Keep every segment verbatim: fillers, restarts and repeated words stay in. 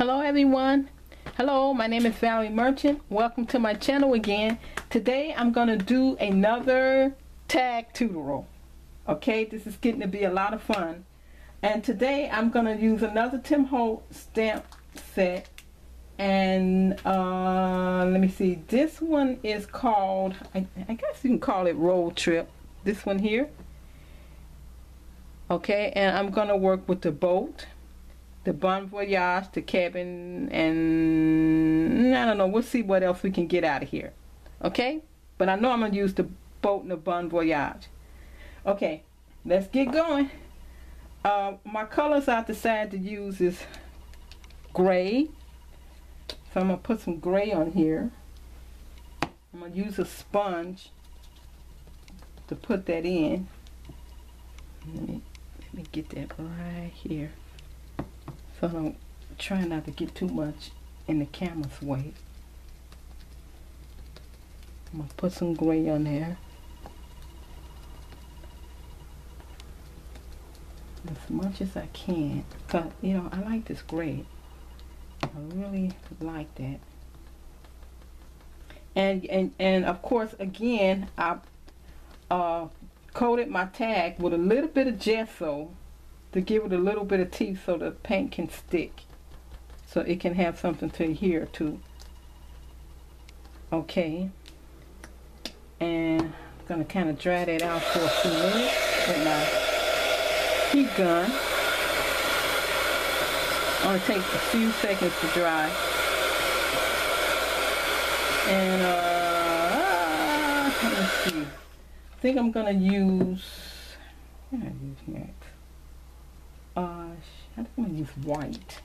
Hello everyone. Hello, my name is Valerie Merchant. Welcome to my channel again. Today I'm going to do another tag tutorial. Okay, this is getting to be a lot of fun. And today I'm going to use another Tim Holtz stamp set. And uh, let me see. This one is called, I, I guess you can call it Road Trip. This one here. Okay, and I'm going to work with the boat, the Bon Voyage, the cabin, and I don't know, we'll see what else we can get out of here. Okay, but I know I'm going to use the boat and the Bon Voyage. Okay, let's get going. Uh, my colors I decided to use is gray, so I'm going to put some gray on here. I'm going to use a sponge to put that in. Let me, let me get that right here. So I don't try not to get too much in the camera's way. I'm going to put some gray on there. As much as I can. But, you know, I like this gray. I really like that. And, and, and of course, again, I uh, coated my tag with a little bit of gesso to give it a little bit of teeth so the paint can stick, so it can have something to adhere to. Okay, and I'm gonna kind of dry that out for a few minutes with my heat gun. Only takes a few seconds to dry. And uh, let's see. I think I'm gonna use. What did I use next? Uh, I think I'm going to use white.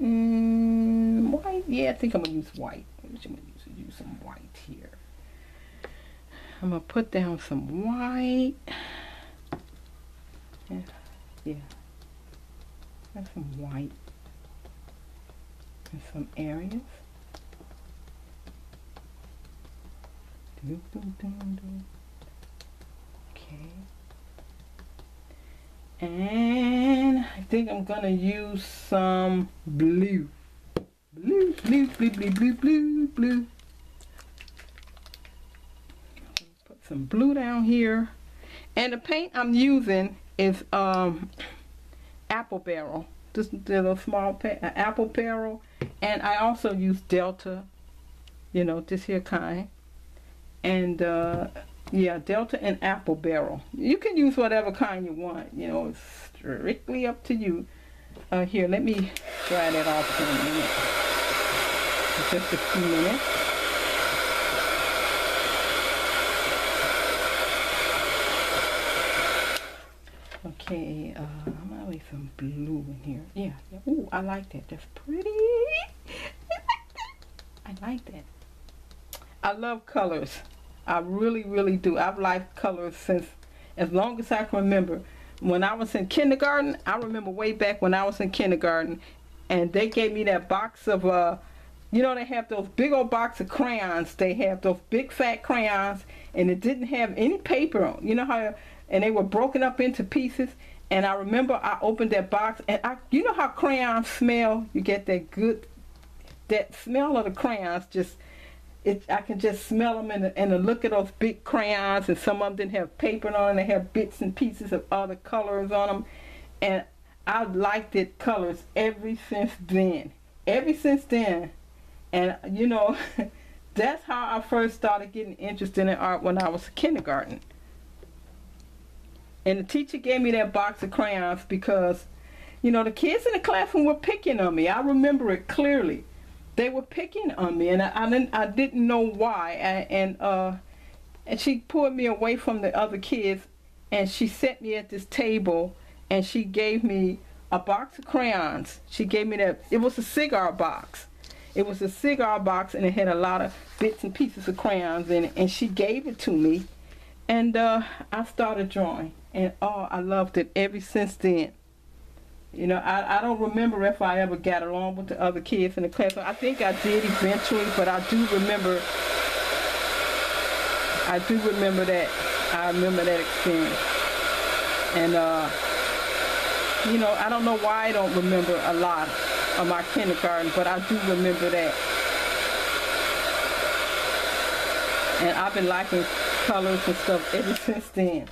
Mm, white? Yeah, I think I'm going to use white. I'm going to use some white here. I'm going to put down some white. Yeah. Yeah. That's some white. In some areas. Do, do, do, do. And I think I'm gonna use some blue. Blue, blue, blue, blue, blue, blue, blue. Put some blue down here. And the paint I'm using is um, Apple Barrel. Just a little small paint, uh, Apple Barrel. And I also use Delta, you know, this here kind. And uh, yeah, Delta and Apple Barrel. You can use whatever kind you want. You know, it's strictly up to you. Uh, here, let me dry that off for a minute. For just a few minutes. Okay, uh, I'm gonna leave some blue in here. Yeah. yeah. Ooh, I like that. That's pretty. I like that. I love colors. I really, really do. I've liked colors since, as long as I can remember. When I was in kindergarten, I remember way back when I was in kindergarten, and they gave me that box of, uh, you know, they have those big old box of crayons. They have those big fat crayons, and it didn't have any paper on. You know how, and they were broken up into pieces. And I remember I opened that box, and I, you know how crayons smell. You get that good, that smell of the crayons just. It, I can just smell them and, and the look at those big crayons, and some of them didn't have paper on them. They have bits and pieces of other colors on them, and I liked it colors ever since then. Ever since then, and you know, that's how I first started getting interested in art, when I was in kindergarten. And the teacher gave me that box of crayons because, you know, the kids in the classroom were picking on me. I remember it clearly. They were picking on me, and I, I didn't. I didn't know why. I, and uh, and she pulled me away from the other kids, and she set me at this table, and she gave me a box of crayons. She gave me that. It was a cigar box. It was a cigar box, and it had a lot of bits and pieces of crayons in it. And she gave it to me, and uh, I started drawing. And oh, I loved it ever since then. You know, I, I don't remember if I ever got along with the other kids in the class. I think I did eventually, but I do remember, I do remember that. I remember that experience. And uh, you know, I don't know why I don't remember a lot of my kindergarten, but I do remember that. And I've been liking colors and stuff ever since then.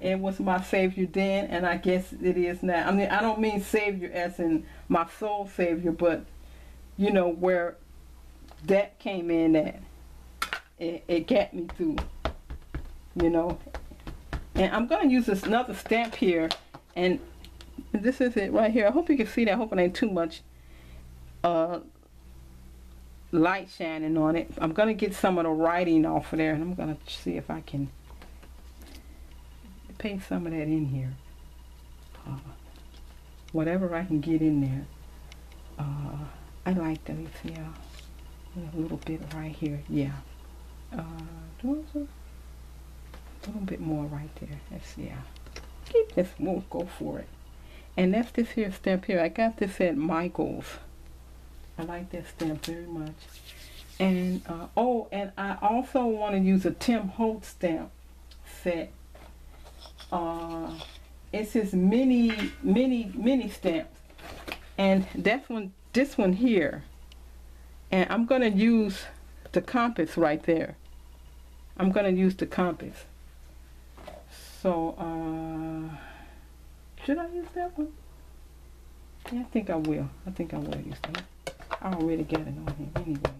It was my savior then, and I guess it is now. I mean, I don't mean savior as in my soul savior, but you know where that came in at. It, it got me through, you know. And I'm going to use this another stamp here, and this is it right here. I hope you can see that. I hope it ain't too much uh, light shining on it. I'm going to get some of the writing off of there, and I'm going to see if I can paint some of that in here. Uh, whatever I can get in there. Uh, I like that. Let me see how, a little bit right here. Yeah. Uh, a little bit more right there. Let's, yeah. Keep this. We'll go for it. And that's this here stamp here. I got this at Michael's. I like that stamp very much. And, uh, oh, and I also want to use a Tim Holtz stamp set. Uh, it's his mini, mini, mini stamps. And that's one, this one here. And I'm going to use the compass right there. I'm going to use the compass. So, uh, should I use that one? Yeah, I think I will. I think I will use that. I already got it on here anyway.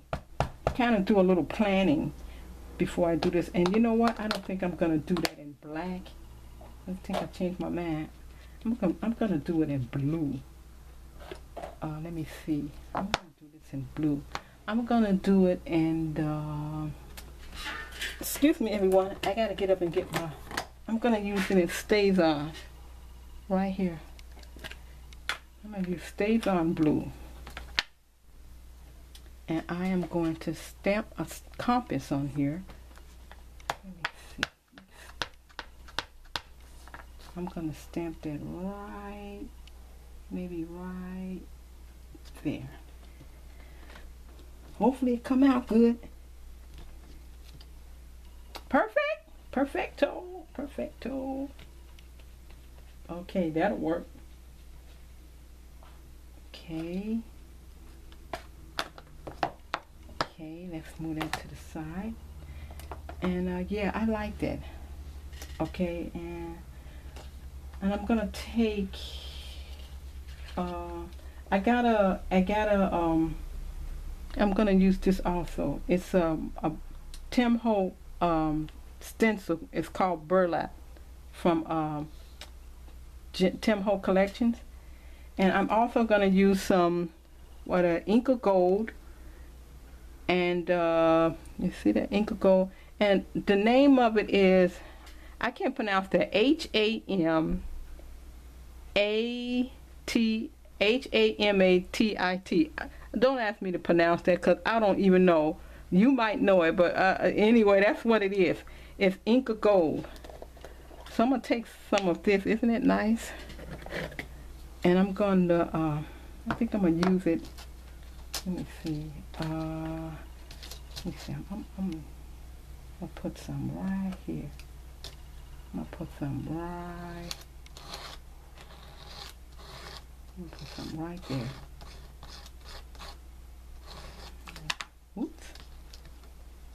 Kind of do a little planning before I do this. And you know what? I don't think I'm going to do that in black. I think I changed my mind. I'm going I'm to do it in blue. Uh, let me see. I'm going to do this in blue. I'm gonna do it and uh, excuse me everyone, I gotta get up and get my, I'm gonna use it in Stazon right here. I'm gonna use Stazon blue, and I am going to stamp a compass on here. Let me see. I'm gonna stamp that right, maybe right there. Hopefully it come out good. Perfect. Perfecto. Perfecto. Okay, that'll work. Okay. Okay, let's move that to the side. And uh, yeah, I like that. Okay, and and I'm gonna take. Uh, I gotta. I gotta. Um. I'm gonna use this also. It's um, a Tim Holtz um, stencil. It's called burlap from um, Tim Holtz Collections, and I'm also gonna use some what uh, Inca Gold, and uh, you see that Inca Gold, and the name of it is, I can't pronounce that, H A M A T H A M A T I T. Don't ask me to pronounce that because I don't even know. You might know it, but uh, anyway, that's what it is. It's Inca Gold. So I'm going to take some of this. Isn't it nice? And I'm going to, uh, I think I'm going to use it. Let me see. Uh, let me see. I'm, I'm, I'm going to put some right here. I'm going to put some right. I'm going to put some right there. Oops.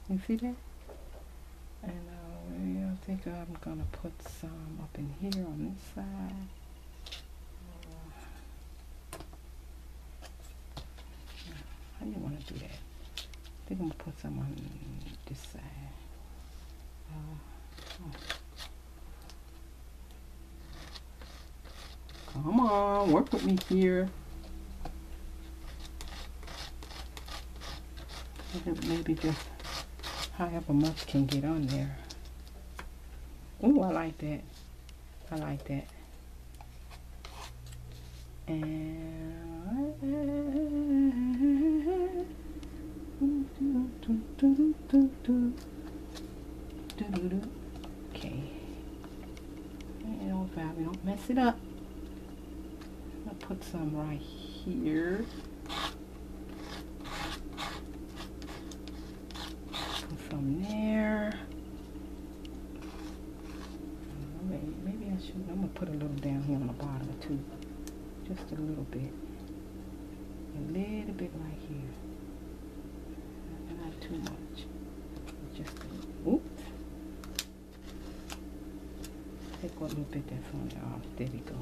You see that? And uh, I think I'm gonna put some up in here on this side. Uh, I didn't want to do that. I think I'm gonna put some on this side. Uh, oh. Come on, work with me here. Maybe just high up a much can get on there. Ooh, I like that. I like that. And okay. Don't worry, don't mess it up. I'll put some right here. From there, maybe I should. I'm gonna going to put a little down here on the bottom too, just a little bit, a little bit right here, not too much, just a little, oops, take a little bit there from there, oh, there we go,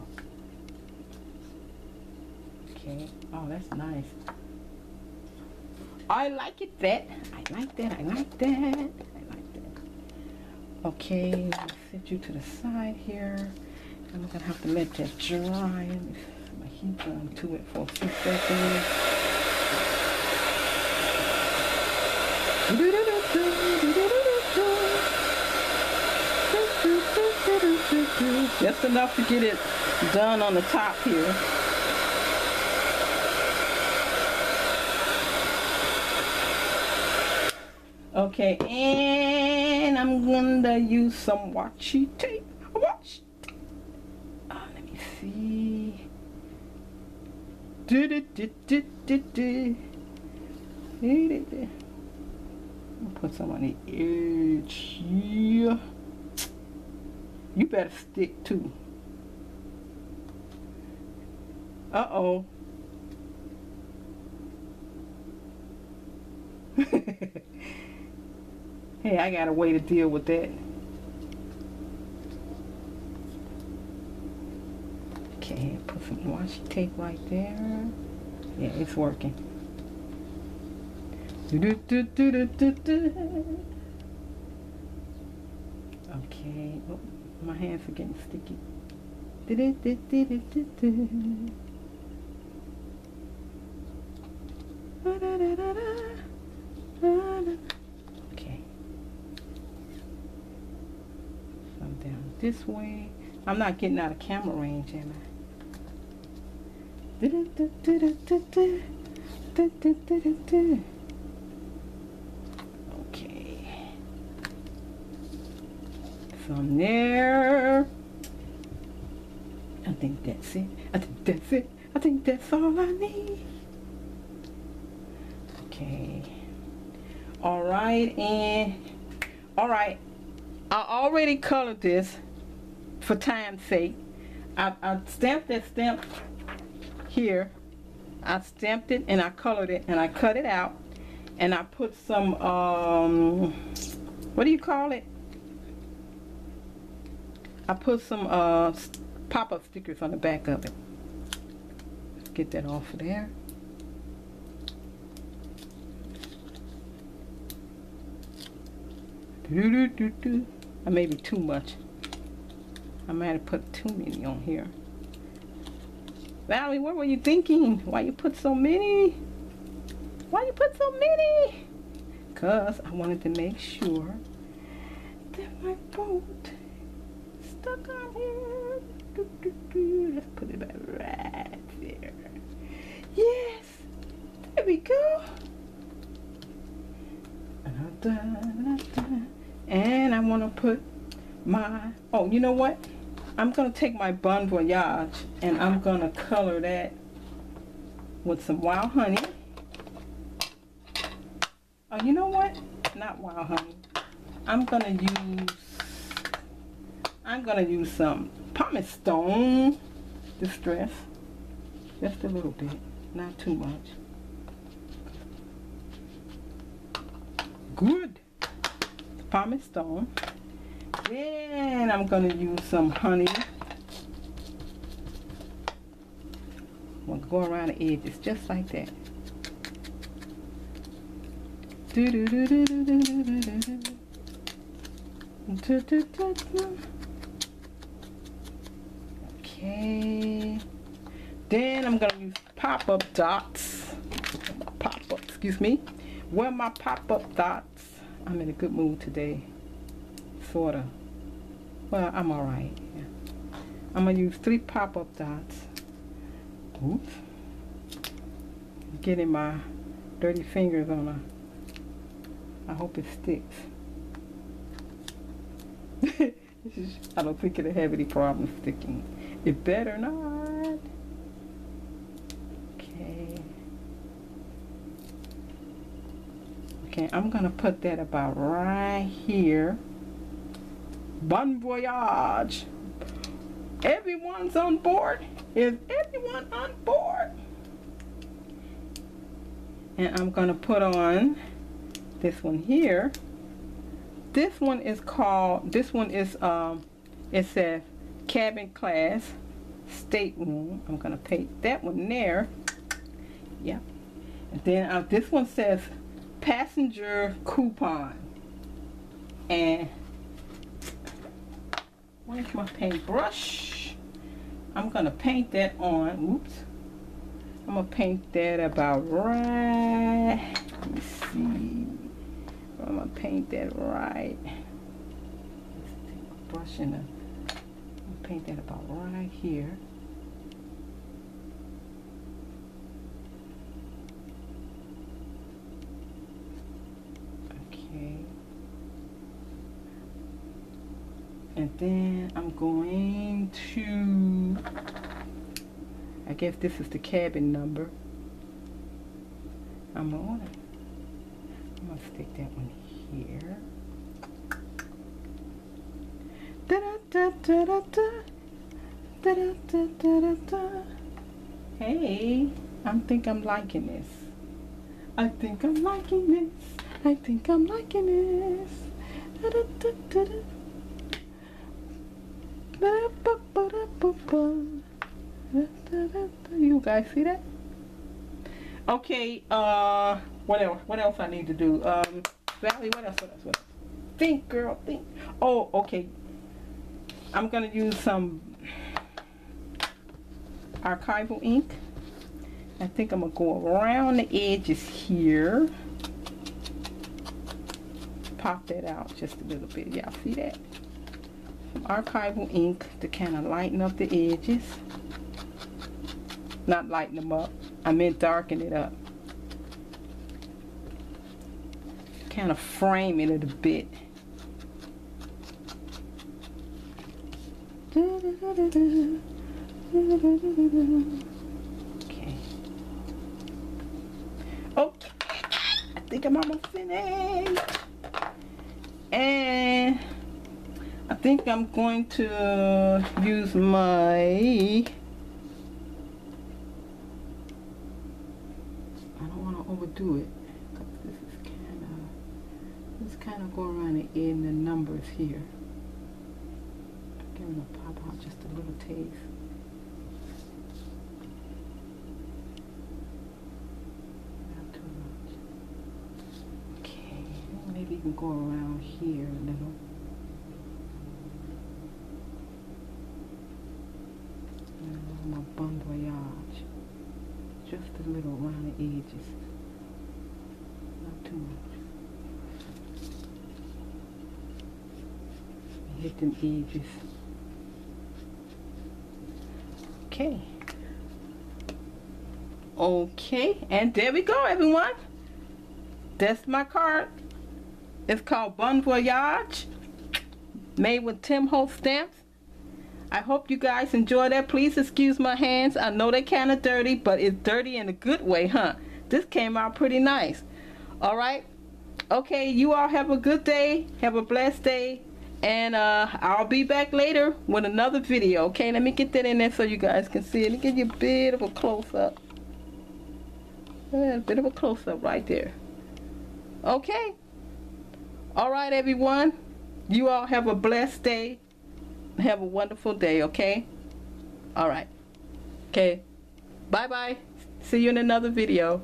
okay, oh that's nice, I like it that, I like that, I like that, I like that. Okay, I'll set you to the side here. I'm going to have to let that dry. My heat on to it for a few seconds. Just enough to get it done on the top here. Okay, and I'm gonna use some washi tape. Washi tape. Oh, let me see. Do do do do do do. I'm gonna put some on the edge. Yeah. You better stick too. Uh oh. Hey, I got a way to deal with that. Okay, put some washi tape right there. Yeah, it's working. Okay, oh, my hands are getting sticky. Down this way. I'm not getting out of camera range, am I? Okay. From there. I think that's it. I think that's it. I think that's all I need. Okay. All right, and all right. I already colored this for time's sake. I, I stamped that stamp here. I stamped it and I colored it and I cut it out and I put some um what do you call it? I put some uh pop-up stickers on the back of it. Let's get that off of there. Do, do, do, do. Or maybe too much. I might have put too many on here. Valerie, what were you thinking? Why you put so many? Why you put so many? Because I wanted to make sure that my boat stuck on here. Do, do, do. Let's put it back right there. Yes! There we go! And I want to put my, oh, you know what? I'm going to take my Bon Voyage and I'm going to color that with some wild honey. Oh, you know what? Not wild honey. I'm going to use, I'm going to use some pumice stone distress. Just a little bit, not too much. Good. Pumice stone. Then I'm going to use some honey. I'm going to go around the edges just like that. Okay. Then I'm going to use pop-up dots. Pop-up, excuse me. Where my pop-up dots? I'm in a good mood today, sort of. Well, I'm all right. Yeah. I'm gonna use three pop-up dots. Oops. Getting my dirty fingers on a. I hope it sticks. I don't think it'll have any problem sticking. It better not. Okay. Okay, I'm gonna put that about right here. Bon voyage! Everyone's on board. Is everyone on board? And I'm going to put on this one here. This one is called, this one is, um, it says cabin class stateroom. I'm going to paint that one there. Yep. And then uh, this one says passenger coupon. And where's my paintbrush? I'm going to paint that on. Oops. I'm going to paint that about right. Let me see. I'm going to paint that right. Let's take a brush and a, paint that about right here. Okay. And then I'm going to, I guess this is the cabin number. I'm on it. I'm going to stick that one here. Hey, I think I'm liking this. I think I'm liking this. I think I'm liking this. You guys see that? Okay, uh, what else? What else I need to do? Um, Valerie, what else? What else? What else? Think, girl, think. Oh, okay. I'm gonna use some archival ink. I think I'm gonna go around the edges here. Pop that out just a little bit. Y'all see that? Some archival ink to kind of lighten up the edges. Not lighten them up. I meant darken it up. Kind of frame it a bit. Okay. Oh, I think I'm almost finished. And I think I'm going to use my, do it. This is kind of, let's kind of go around and add the numbers here. Give it a pop out just a little taste. Not too much. Okay, maybe you can go around here a little. And my Bon Voyage. Just a little around the edges. Hit them edges. Okay. Okay, and there we go, everyone. That's my card. It's called Bon Voyage, made with Tim Holtz stamps. I hope you guys enjoy that. Please excuse my hands. I know they're kind of dirty, but it's dirty in a good way, huh? This came out pretty nice. Alright, okay, you all have a good day, have a blessed day, and uh, I'll be back later with another video, okay? Let me get that in there so you guys can see it. Let me give you a bit of a close-up, a bit of a close-up right there. Okay, alright everyone, you all have a blessed day, have a wonderful day, okay? Alright, okay, bye-bye, see you in another video.